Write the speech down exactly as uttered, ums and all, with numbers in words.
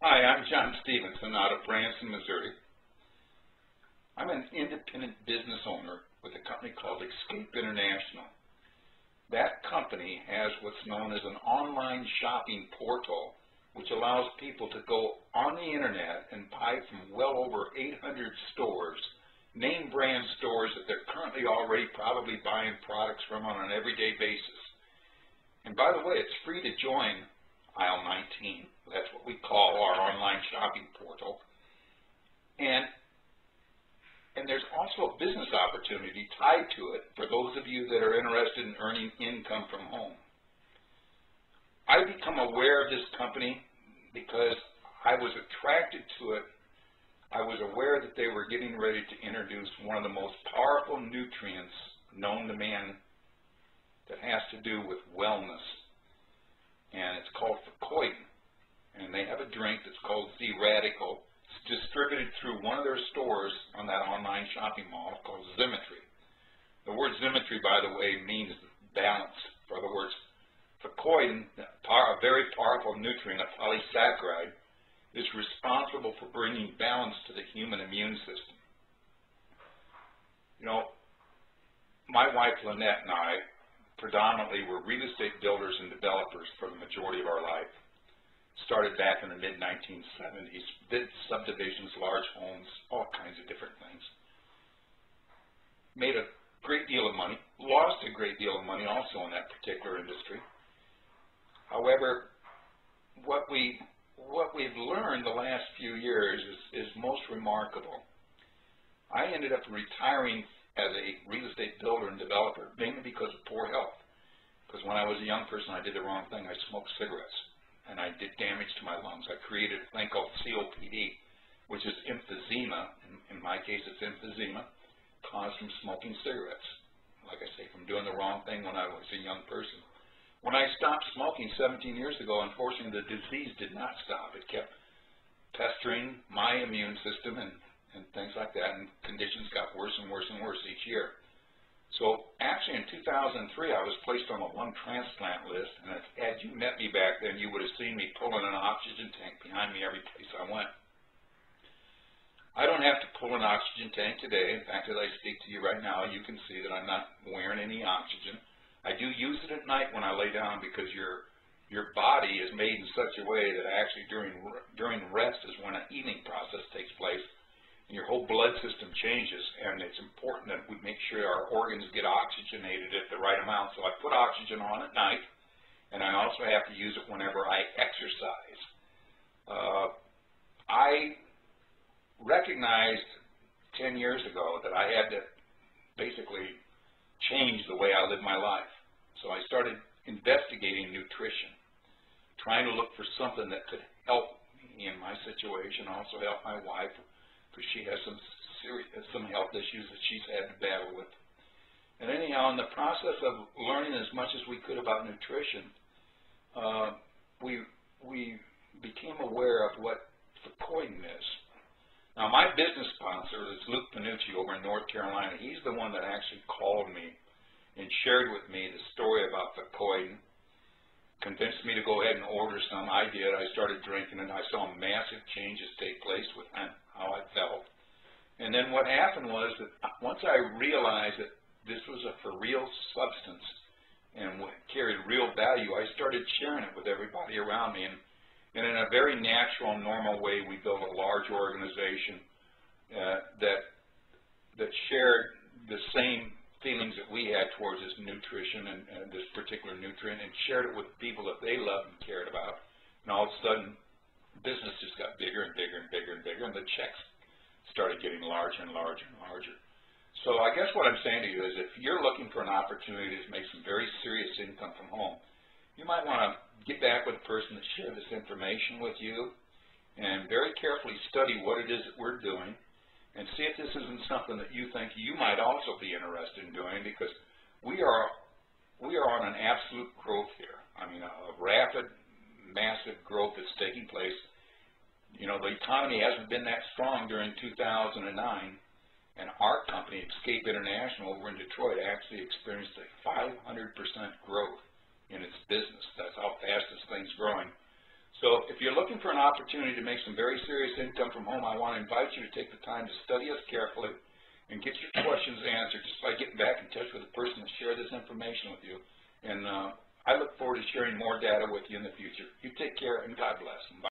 Hi, I'm John Stevenson out of Branson, Missouri. I'm an independent business owner with a company called Escape International. That company has what's known as an online shopping portal, which allows people to go on the internet and buy from well over eight hundred stores, name brand stores that they're currently already probably buying products from on an everyday basis. And by the way, it's free to join Aisle nineteen. That's what we call our online shopping portal. And And there's also a business opportunity tied to it for those of you that are interested in earning income from home. I become aware of this company because I was attracted to it. I was aware that they were getting ready to introduce one of the most powerful nutrients known to man that has to do with wellness. And it's called Fucoidan. And they have a drink that's called Radical. It's distributed through one of their stores on that online shopping mall called Xymetri. The word Xymetri, by the way, means balance. For other words, fucoidan, a very powerful nutrient, a polysaccharide, is responsible for bringing balance to the human immune system. You know, my wife Lynette and I predominantly were real estate builders and developers for the majority of our life. Started back in the mid nineteen seventies, did subdivisions, large homes, all kinds of different things. Made a great deal of money, lost a great deal of money also in that particular industry. However, what, we, what we've learned the last few years is, is most remarkable. I ended up retiring as a real estate builder and developer, mainly because of poor health. Because when I was a young person, I did the wrong thing. I smoked cigarettes. And I did damage to my lungs. I created a thing called C O P D, which is emphysema. In, in my case, it's emphysema caused from smoking cigarettes. Like I say, from doing the wrong thing when I was a young person. When I stopped smoking seventeen years ago, unfortunately, the disease did not stop. It kept pestering my immune system and, and things like that, and conditions got worse and worse and worse each year. So actually in two thousand three, I was placed on a lung transplant list, and if, had you met me back then, you would have seen me pulling an oxygen tank behind me every place I went. I don't have to pull an oxygen tank today. In fact, as I speak to you right now, you can see that I'm not wearing any oxygen. I do use it at night when I lay down because your, your body is made in such a way that actually during, during rest is when an healing process takes place. Your whole blood system changes, and it's important that we make sure our organs get oxygenated at the right amount. So I put oxygen on at night, and I also have to use it whenever I exercise. Uh, I recognized ten years ago that I had to basically change the way I live my life. So I started investigating nutrition, trying to look for something that could help me in my situation, also help my wife, because she has some serious, some health issues that she's had to battle with. And anyhow, in the process of learning as much as we could about nutrition, uh, we, we became aware of what fucoidan is. Now, my business sponsor is Luke Pinucci over in North Carolina. He's the one that actually called me and shared with me the story about fucoidan, convinced me to go ahead and order some. I did. I started drinking, and I saw massive changes take place with him. How I felt. And then what happened was that once I realized that this was a for real substance and carried real value, I started sharing it with everybody around me. And, and in a very natural, normal way, we built a large organization uh, that, that shared the same feelings that we had towards this nutrition and, and this particular nutrient, and shared it with people that they loved and cared about. And all of a sudden, business just got bigger and bigger and bigger and bigger, and the checks started getting larger and larger and larger. So I guess what I'm saying to you is if you're looking for an opportunity to make some very serious income from home, you might want to get back with a person that shared this information with you and very carefully study what it is that we're doing and see if this isn't something that you think you might also be interested in doing, because we are, we are on an absolute growth here. I mean, a, a rapid, massive growth that's taking place. You know, the economy hasn't been that strong during two thousand nine, and our company, Escape International, over in Detroit, actually experienced a five hundred percent growth in its business. That's how fast this thing's growing. So if you're looking for an opportunity to make some very serious income from home, I want to invite you to take the time to study us carefully and get your questions answered just by getting back in touch with the person that shared this information with you. And uh, I look forward to sharing more data with you in the future. You take care, and God bless. Bye.